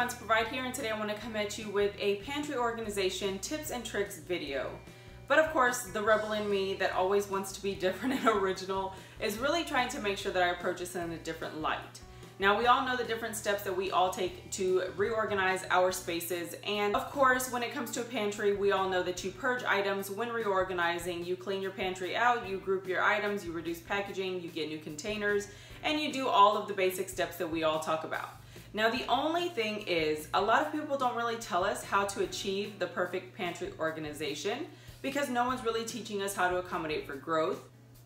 Months Provide here, and today I want to come at you with a pantry organization tips and tricks video. But of course, the rebel in me that always wants to be different and original is really trying to make sure that I approach this in a different light. Now, we all know the different steps that we all take to reorganize our spaces, and of course, when it comes to a pantry, we all know that you purge items when reorganizing. You clean your pantry out, you group your items, you reduce packaging, you get new containers, and you do all of the basic steps that we all talk about. Now, the only thing is, a lot of people don't really tell us how to achieve the perfect pantry organization because no one's really teaching us how to accommodate for growth.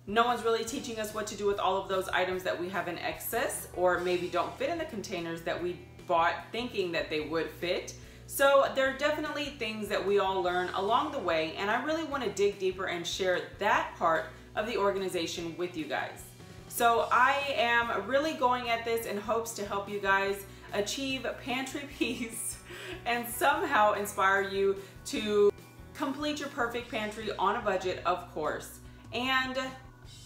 No one's really teaching us what to do with all of those items that we have in excess or maybe don't fit in the containers that we bought thinking that they would fit. So there are definitely things that we all learn along the way, and I really want to dig deeper and share that part of the organization with you guys. So I am really going at this in hopes to help you guys achieve pantry peace and somehow inspire you to complete your perfect pantry on a budget, of course, and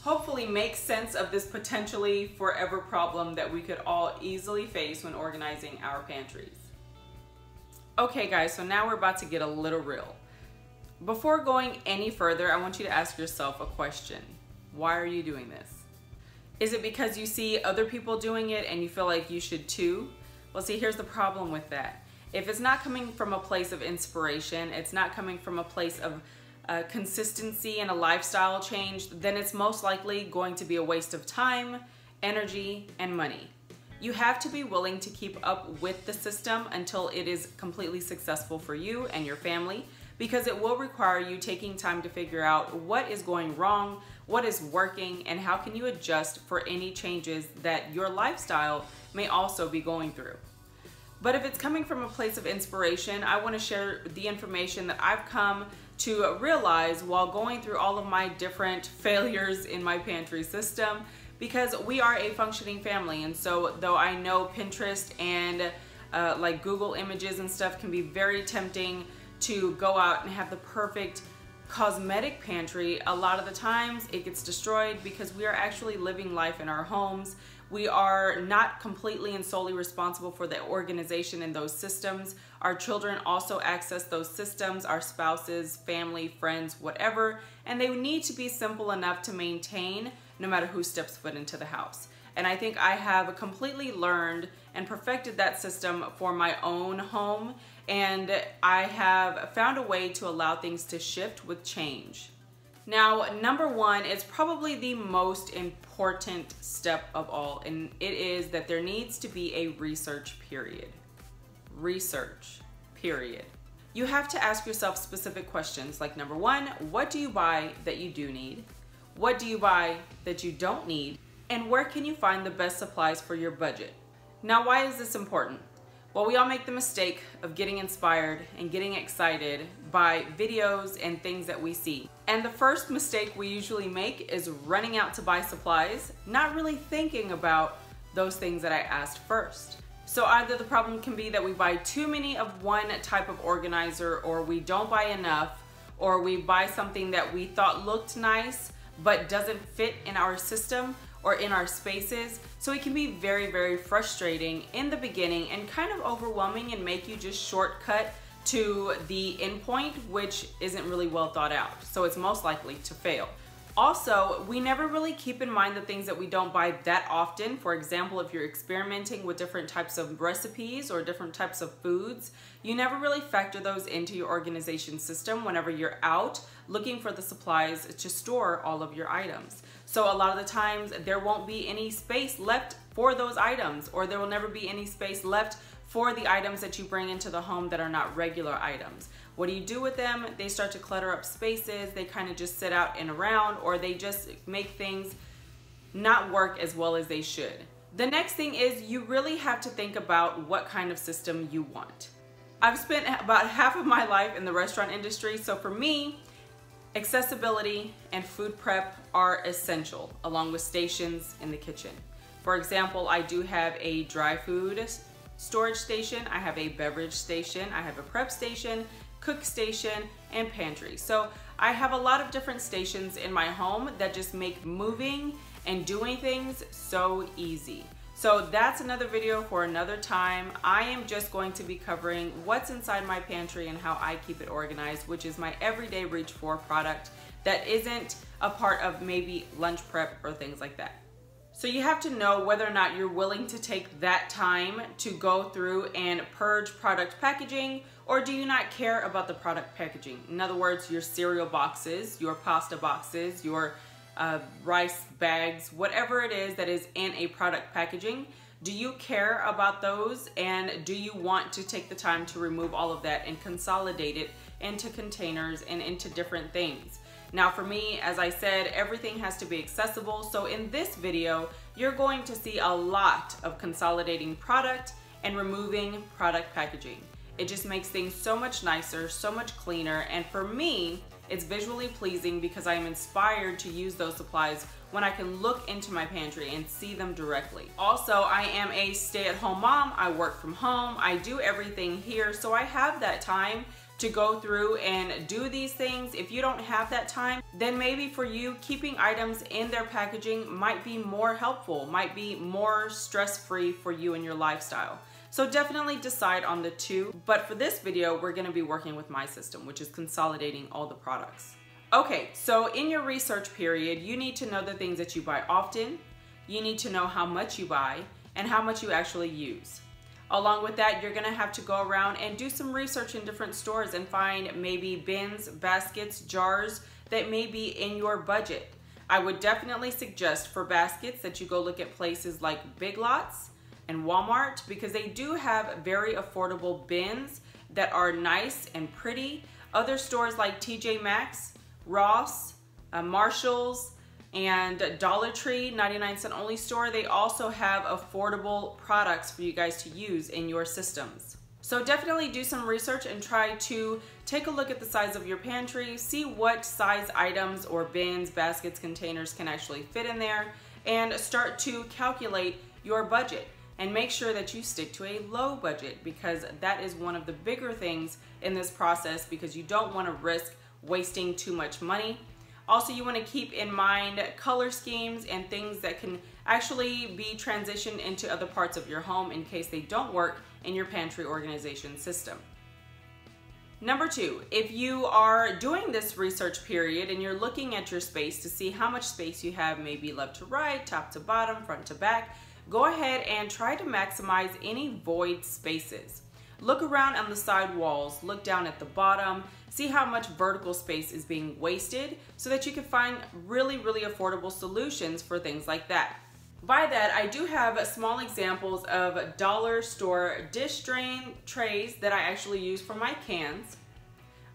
hopefully make sense of this potentially forever problem that we could all easily face when organizing our pantries. Okay guys, so now we're about to get a little real. Before going any further, I want you to ask yourself a question. Why are you doing this? Is it because you see other people doing it and you feel like you should too? Well, see, here's the problem with that. If it's not coming from a place of inspiration, it's not coming from a place of consistency and a lifestyle change, then it's most likely going to be a waste of time, energy, and money. You have to be willing to keep up with the system until it is completely successful for you and your family, because it will require you taking time to figure out what is going wrong, what is working, and how can you adjust for any changes that your lifestyle may also be going through. But if it's coming from a place of inspiration, I want to share the information that I've come to realize while going through all of my different failures in my pantry system, because we are a functioning family. And so though I know Pinterest and like Google Images and stuff can be very tempting to go out and have the perfect cosmetic pantry, a lot of the times it gets destroyed because we are actually living life in our homes. We are not completely and solely responsible for the organization in those systems. Our children also access those systems, our spouses, family, friends, whatever, and they need to be simple enough to maintain no matter who steps foot into the house. And I think I have completely learned and perfected that system for my own home, and I have found a way to allow things to shift with change. Now, number one is probably the most important step of all, and it is that there needs to be a research period. Research period. You have to ask yourself specific questions like, number one, what do you buy that you do need? What do you buy that you don't need? And where can you find the best supplies for your budget? Now, why is this important? Well, we all make the mistake of getting inspired and getting excited by videos and things that we see. And the first mistake we usually make is running out to buy supplies, not really thinking about those things that I asked first. So either the problem can be that we buy too many of one type of organizer, or we don't buy enough, or we buy something that we thought looked nice but doesn't fit in our system or in our spaces. So it can be very, very frustrating in the beginning and kind of overwhelming and make you just shortcut to the end point, which isn't really well thought out. So it's most likely to fail. Also, we never really keep in mind the things that we don't buy that often. For example, if you're experimenting with different types of recipes or different types of foods, you never really factor those into your organization system whenever you're out looking for the supplies to store all of your items. So a lot of the times there won't be any space left for those items, or there will never be any space left for the items that you bring into the home that are not regular items. What do you do with them? They start to clutter up spaces, they kind of just sit out and around, or they just make things not work as well as they should. The next thing is you really have to think about what kind of system you want. I've spent about half of my life in the restaurant industry, so for me, accessibility and food prep are essential, along with stations in the kitchen. For example, I do have a dry food storage station, I have a beverage station, I have a prep station, cook station, and pantry. So I have a lot of different stations in my home that just make moving and doing things so easy. So that's another video for another time. I am just going to be covering what's inside my pantry and how I keep it organized, which is my everyday reach for product that isn't a part of maybe lunch prep or things like that. So you have to know whether or not you're willing to take that time to go through and purge product packaging, or do you not care about the product packaging? In other words, your cereal boxes, your pasta boxes, your rice bags, whatever it is that is in a product packaging. Do you care about those, and do you want to take the time to remove all of that and consolidate it into containers and into different things? Now for me, as I said, everything has to be accessible. So in this video, you're going to see a lot of consolidating product and removing product packaging. It just makes things so much nicer, so much cleaner, and for me, it's visually pleasing because I am inspired to use those supplies when I can look into my pantry and see them directly. Also, I am a stay-at-home mom. I work from home. I do everything here, so I have that time to go through and do these things. If you don't have that time, then maybe for you, keeping items in their packaging might be more helpful, might be more stress-free for you and your lifestyle. So definitely decide on the two, but for this video, we're gonna be working with my system, which is consolidating all the products. Okay, so in your research period, you need to know the things that you buy often, you need to know how much you buy, and how much you actually use. Along with that, you're gonna have to go around and do some research in different stores and find maybe bins, baskets, jars that may be in your budget. I would definitely suggest for baskets that you go look at places like Big Lots and Walmart, because they do have very affordable bins that are nice and pretty. Other stores like TJ Maxx, Ross, Marshall's, and Dollar Tree, 99-cent only store, they also have affordable products for you guys to use in your systems. So definitely do some research and try to take a look at the size of your pantry, see what size items or bins, baskets, containers can actually fit in there, and start to calculate your budget. And make sure that you stick to a low budget, because that is one of the bigger things in this process, because you don't want to risk wasting too much money. Also, you want to keep in mind color schemes and things that can actually be transitioned into other parts of your home in case they don't work in your pantry organization system. Number two, if you are doing this research period and you're looking at your space to see how much space you have, maybe left to right, top to bottom, front to back, go ahead and try to maximize any void spaces. Look around on the side walls, look down at the bottom, see how much vertical space is being wasted so that you can find really, really affordable solutions for things like that. By that, I do have small examples of dollar store dish drain trays that I actually use for my cans.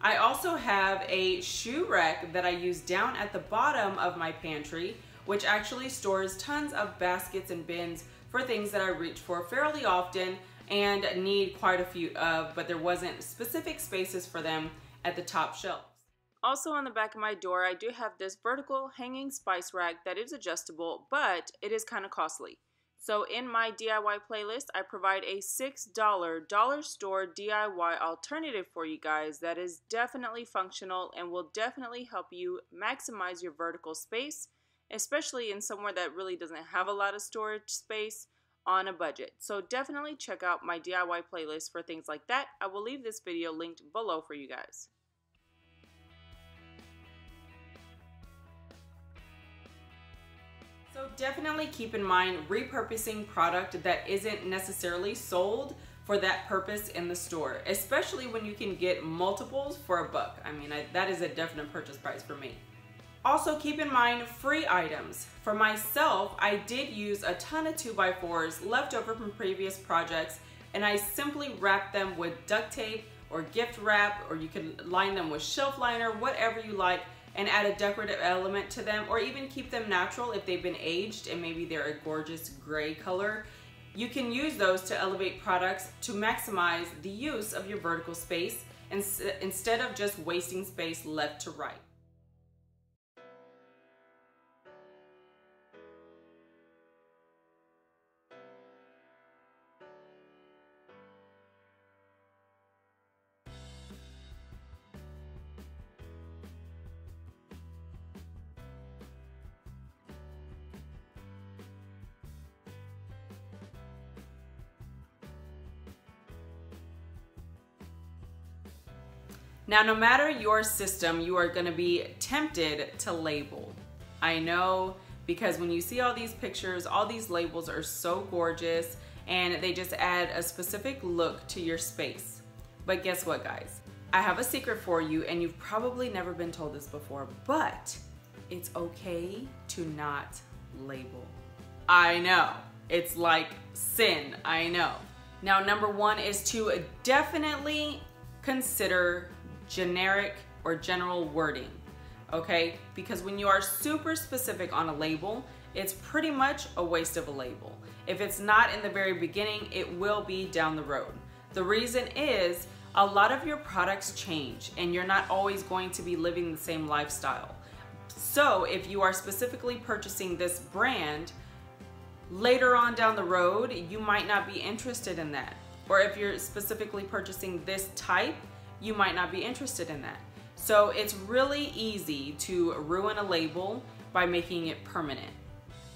I also have a shoe rack that I use down at the bottom of my pantry, which actually stores tons of baskets and bins for things that I reach for fairly often and need quite a few of, but there wasn't specific spaces for them at the top shelves. Also on the back of my door, I do have this vertical hanging spice rack that is adjustable, but it is kind of costly. So in my DIY playlist, I provide a $6 dollar store DIY alternative for you guys that is definitely functional and will definitely help you maximize your vertical space, especially in somewhere that really doesn't have a lot of storage space on a budget. So definitely check out my DIY playlist for things like that. I will leave this video linked below for you guys. So definitely keep in mind repurposing product that isn't necessarily sold for that purpose in the store, especially when you can get multiples for a buck. I mean, that is a definite purchase price for me. Also keep in mind free items. For myself, I did use a ton of 2x4s left over from previous projects, and I simply wrapped them with duct tape or gift wrap, or you can line them with shelf liner, whatever you like, and add a decorative element to them, or even keep them natural if they've been aged and maybe they're a gorgeous gray color. You can use those to elevate products to maximize the use of your vertical space instead of just wasting space left to right. Now, no matter your system, you are gonna be tempted to label. I know, because when you see all these pictures, all these labels are so gorgeous and they just add a specific look to your space. But guess what, guys? I have a secret for you, and you've probably never been told this before, but it's okay to not label. I know, it's like sin, I know. Now, number one is to definitely consider generic or general wording, okay? Because when you are super specific on a label, it's pretty much a waste of a label. If it's not in the very beginning, it will be down the road. The reason is a lot of your products change and you're not always going to be living the same lifestyle. So if you are specifically purchasing this brand, later on down the road, you might not be interested in that. Or if you're specifically purchasing this type, you might not be interested in that. So it's really easy to ruin a label by making it permanent.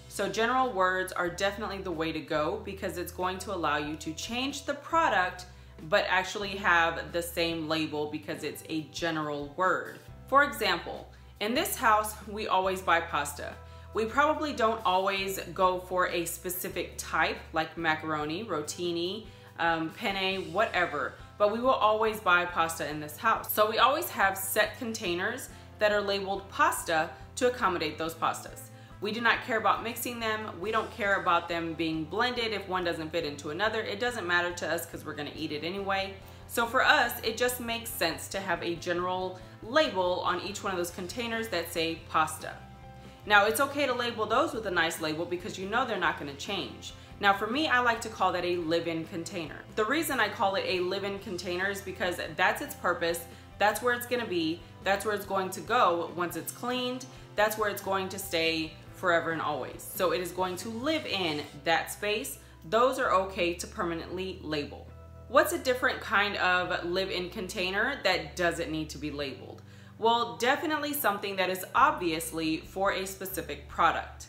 So general words are definitely the way to go, because it's going to allow you to change the product but actually have the same label because it's a general word. For example, in this house, we always buy pasta. We probably don't always go for a specific type like macaroni, rotini, penne, whatever. But we will always buy pasta in this house. So we always have set containers that are labeled pasta to accommodate those pastas. We do not care about mixing them. We don't care about them being blended. If one doesn't fit into another, it doesn't matter to us because we're gonna eat it anyway. So for us, it just makes sense to have a general label on each one of those containers that say pasta. Now, it's okay to label those with a nice label because you know they're not gonna change. Now for me, I like to call that a live-in container. The reason I call it a live-in container is because that's its purpose, that's where it's gonna be, that's where it's going to go once it's cleaned, that's where it's going to stay forever and always. So it is going to live in that space. Those are okay to permanently label. What's a different kind of live-in container that doesn't need to be labeled? Well, definitely something that is obviously for a specific product.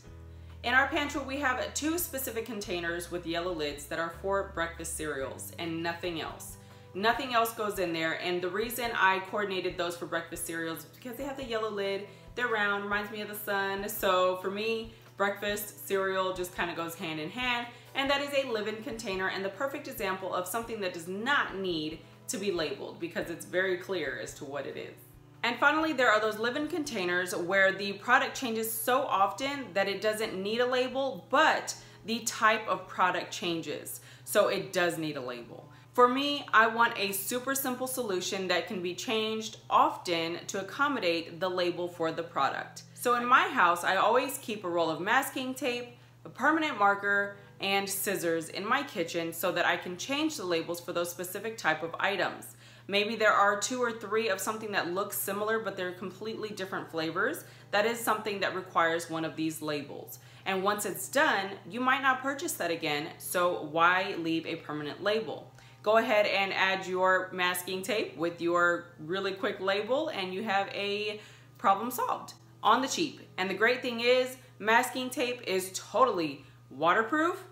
In our pantry, we have two specific containers with yellow lids that are for breakfast cereals and nothing else. Nothing else goes in there, and the reason I coordinated those for breakfast cereals is because they have the yellow lid, they're round, reminds me of the sun. So for me, breakfast cereal just kind of goes hand in hand, and that is a live-in container and the perfect example of something that does not need to be labeled because it's very clear as to what it is. And finally, there are those live-in containers where the product changes so often that it doesn't need a label, but the type of product changes, so it does need a label. For me, I want a super simple solution that can be changed often to accommodate the label for the product. So in my house, I always keep a roll of masking tape, a permanent marker, and scissors in my kitchen so that I can change the labels for those specific type of items. Maybe there are 2 or 3 of something that looks similar, but they're completely different flavors. That is something that requires one of these labels. And once it's done, you might not purchase that again, so why leave a permanent label? Go ahead and add your masking tape with your really quick label and you have a problem solved on the cheap. And the great thing is, masking tape is totally waterproof,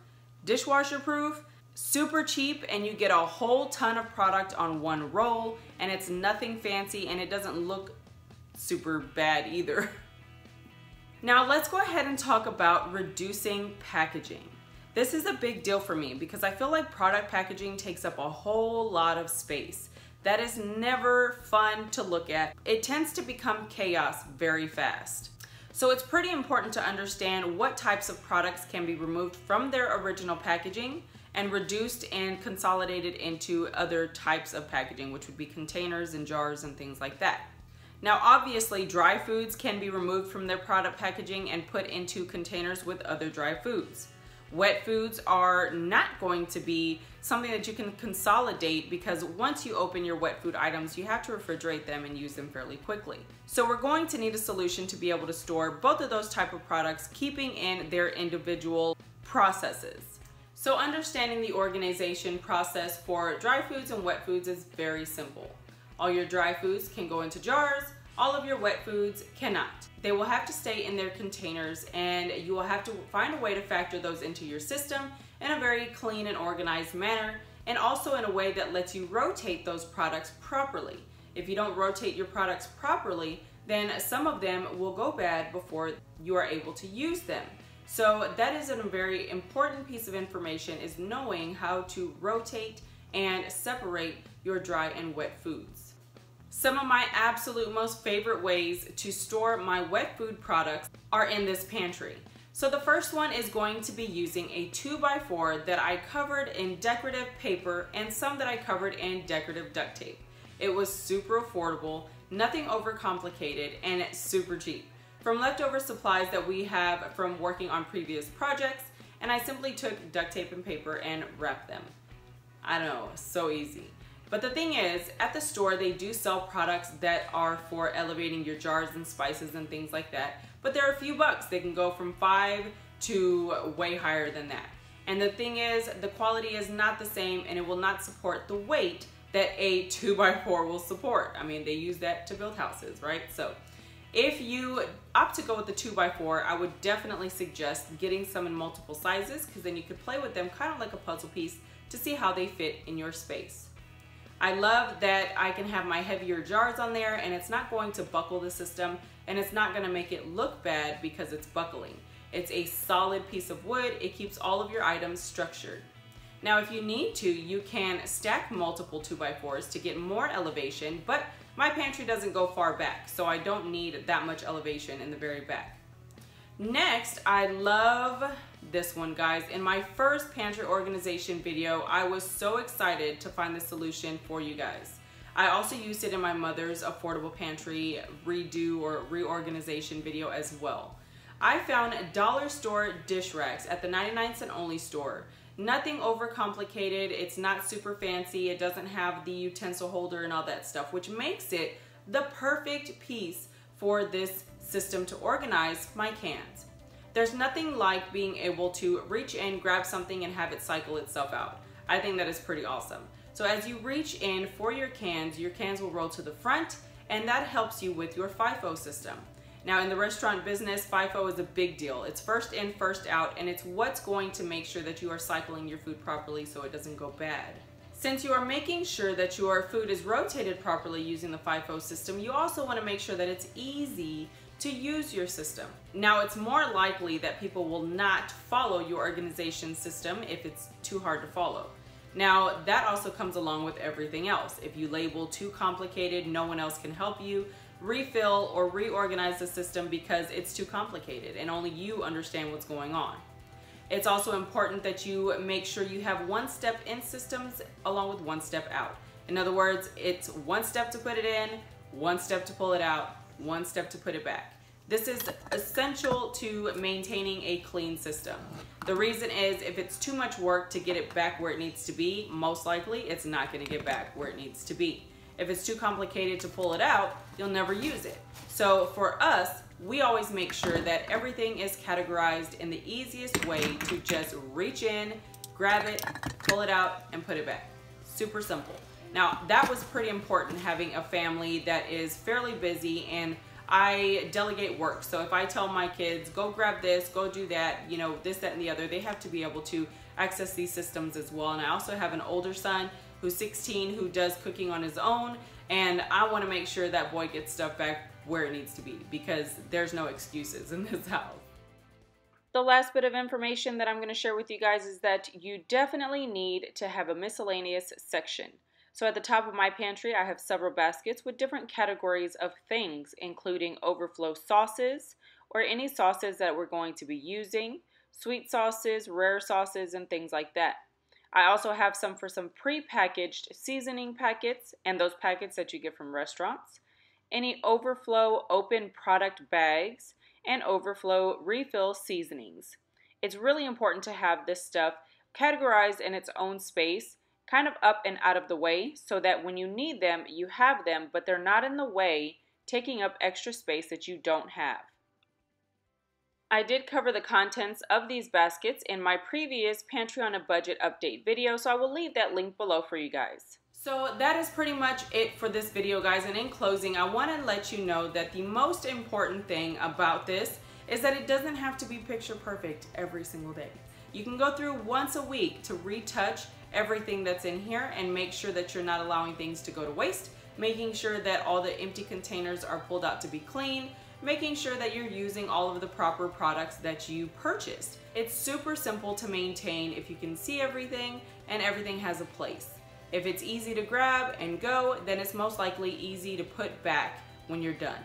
dishwasher proof, super cheap, and you get a whole ton of product on one roll, and it's nothing fancy and it doesn't look super bad either. Now let's go ahead and talk about reducing packaging. This is a big deal for me because I feel like product packaging takes up a whole lot of space. That is never fun to look at. It tends to become chaos very fast. So it's pretty important to understand what types of products can be removed from their original packaging and reduced and consolidated into other types of packaging, which would be containers and jars and things like that. Now, obviously, dry foods can be removed from their product packaging and put into containers with other dry foods. Wet foods are not going to be something that you can consolidate because once you open your wet food items, you have to refrigerate them and use them fairly quickly. So we're going to need a solution to be able to store both of those type of products, keeping in their individual processes. So understanding the organization process for dry foods and wet foods is very simple. All your dry foods can go into jars, all of your wet foods cannot. They will have to stay in their containers, and you will have to find a way to factor those into your system in a very clean and organized manner, and also in a way that lets you rotate those products properly. If you don't rotate your products properly, then some of them will go bad before you are able to use them. So that is a very important piece of information, is knowing how to rotate and separate your dry and wet foods. Some of my absolute most favorite ways to store my wet food products are in this pantry. So the first one is going to be using a 2x4 that I covered in decorative paper and some that I covered in decorative duct tape. It was super affordable, nothing overcomplicated, and it's super cheap. From leftover supplies that we have from working on previous projects, and I simply took duct tape and paper and wrapped them. I know, so easy. But the thing is, at the store they do sell products that are for elevating your jars and spices and things like that, but they're a few bucks. They can go from $5 to way higher than that. And the thing is, the quality is not the same, and it will not support the weight that a 2x4 will support. I mean, they use that to build houses, right? So if you opt to go with the 2x4, I would definitely suggest getting some in multiple sizes, because then you could play with them kind of like a puzzle piece to see how they fit in your space. I love that I can have my heavier jars on there, and it's not going to buckle the system, and it's not going to make it look bad because it's buckling. It's a solid piece of wood. It keeps all of your items structured. Now if you need to, you can stack multiple 2x4s to get more elevation, but my pantry doesn't go far back, so I don't need that much elevation in the very back. Next, I love this one, guys. In my first pantry organization video, I was so excited to find the solution for you guys. I also used it in my mother's affordable pantry redo or reorganization video as well. I found dollar store dish racks at the 99-cent only store. Nothing overcomplicated. It's not super fancy. It doesn't have the utensil holder and all that stuff, which makes it the perfect piece for this system to organize my cans. There's nothing like being able to reach in, grab something, and have it cycle itself out. I think that is pretty awesome. So as you reach in for your cans will roll to the front, and that helps you with your FIFO system. Now in the restaurant business, FIFO is a big deal. It's first in, first out, and it's what's going to make sure that you are cycling your food properly so it doesn't go bad. Since you are making sure that your food is rotated properly using the FIFO system, you also want to make sure that it's easy to use your system. Now it's more likely that people will not follow your organization system if it's too hard to follow. Now that also comes along with everything else. If you label too complicated, no one else can help you refill or reorganize the system because it's too complicated and only you understand what's going on. It's also important that you make sure you have one step in systems along with one step out. In other words, it's one step to put it in, one step to pull it out, one step to put it back. This is essential to maintaining a clean system. The reason is, if it's too much work to get it back where it needs to be, most likely it's not going to get back where it needs to be. If it's too complicated to pull it out, you'll never use it. So for us, we always make sure that everything is categorized in the easiest way to just reach in, grab it, pull it out, and put it back. Super simple. Now that was pretty important, having a family that is fairly busy, and I delegate work. So if I tell my kids, go grab this, go do that, you know, this, that, and the other, they have to be able to access these systems as well. And I also have an older son who's 16, who does cooking on his own, and I want to make sure that boy gets stuff back where it needs to be, because there's no excuses in this house. The last bit of information that I'm going to share with you guys is that you definitely need to have a miscellaneous section. So at the top of my pantry, I have several baskets with different categories of things, including overflow sauces or any sauces that we're going to be using, sweet sauces, rare sauces, and things like that. I also have some for some pre-packaged seasoning packets and those packets that you get from restaurants, any overflow open product bags, and overflow refill seasonings. It's really important to have this stuff categorized in its own space, kind of up and out of the way, so that when you need them, you have them, but they're not in the way, taking up extra space that you don't have. I did cover the contents of these baskets in my previous Pantry on a Budget update video, so I will leave that link below for you guys. So that is pretty much it for this video, guys, and in closing, I want to let you know that the most important thing about this is that it doesn't have to be picture perfect every single day. You can go through once a week to retouch everything that's in here and make sure that you're not allowing things to go to waste, making sure that all the empty containers are pulled out to be clean, making sure that you're using all of the proper products that you purchased. It's super simple to maintain if you can see everything and everything has a place. If it's easy to grab and go, then it's most likely easy to put back when you're done.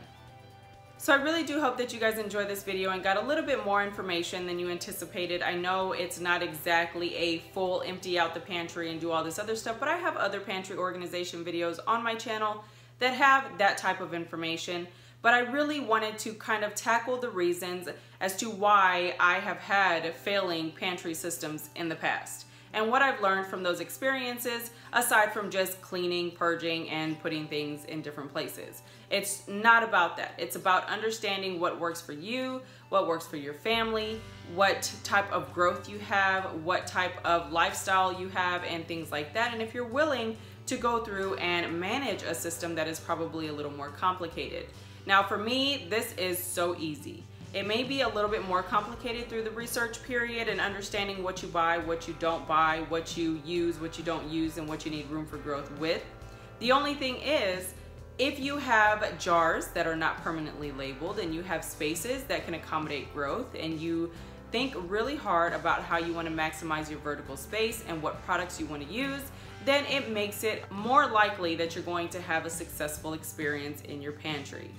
So I really do hope that you guys enjoyed this video and got a little bit more information than you anticipated. I know it's not exactly a full empty out the pantry and do all this other stuff, but I have other pantry organization videos on my channel that have that type of information. But I really wanted to kind of tackle the reasons as to why I have had failing pantry systems in the past and what I've learned from those experiences, aside from just cleaning, purging, and putting things in different places. It's not about that. It's about understanding what works for you, what works for your family, what type of growth you have, what type of lifestyle you have, and things like that. And if you're willing to go through and manage a system that is probably a little more complicated. Now for me, this is so easy. It may be a little bit more complicated through the research period and understanding what you buy, what you don't buy, what you use, what you don't use, and what you need room for growth with. The only thing is, if you have jars that are not permanently labeled and you have spaces that can accommodate growth and you think really hard about how you want to maximize your vertical space and what products you want to use, then it makes it more likely that you're going to have a successful experience in your pantry.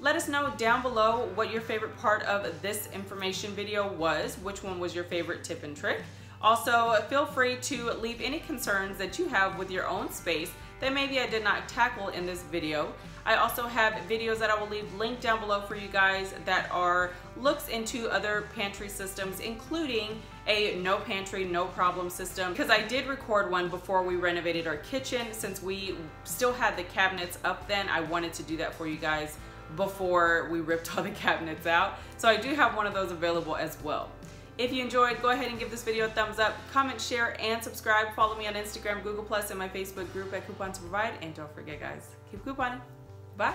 Let us know down below what your favorite part of this information video was, which one was your favorite tip and trick. Also, feel free to leave any concerns that you have with your own space that maybe I did not tackle in this video. I also have videos that I will leave linked down below for you guys that are looks into other pantry systems, including a no pantry, no problem system, because I did record one before we renovated our kitchen. Since we still had the cabinets up then, I wanted to do that for you guys before we ripped all the cabinets out. So I do have one of those available as well. If you enjoyed, go ahead and give this video a thumbs up, comment, share, and subscribe. Follow me on Instagram, Google+, and my Facebook group at Coupons to Provide. And don't forget, guys, keep couponing. Bye.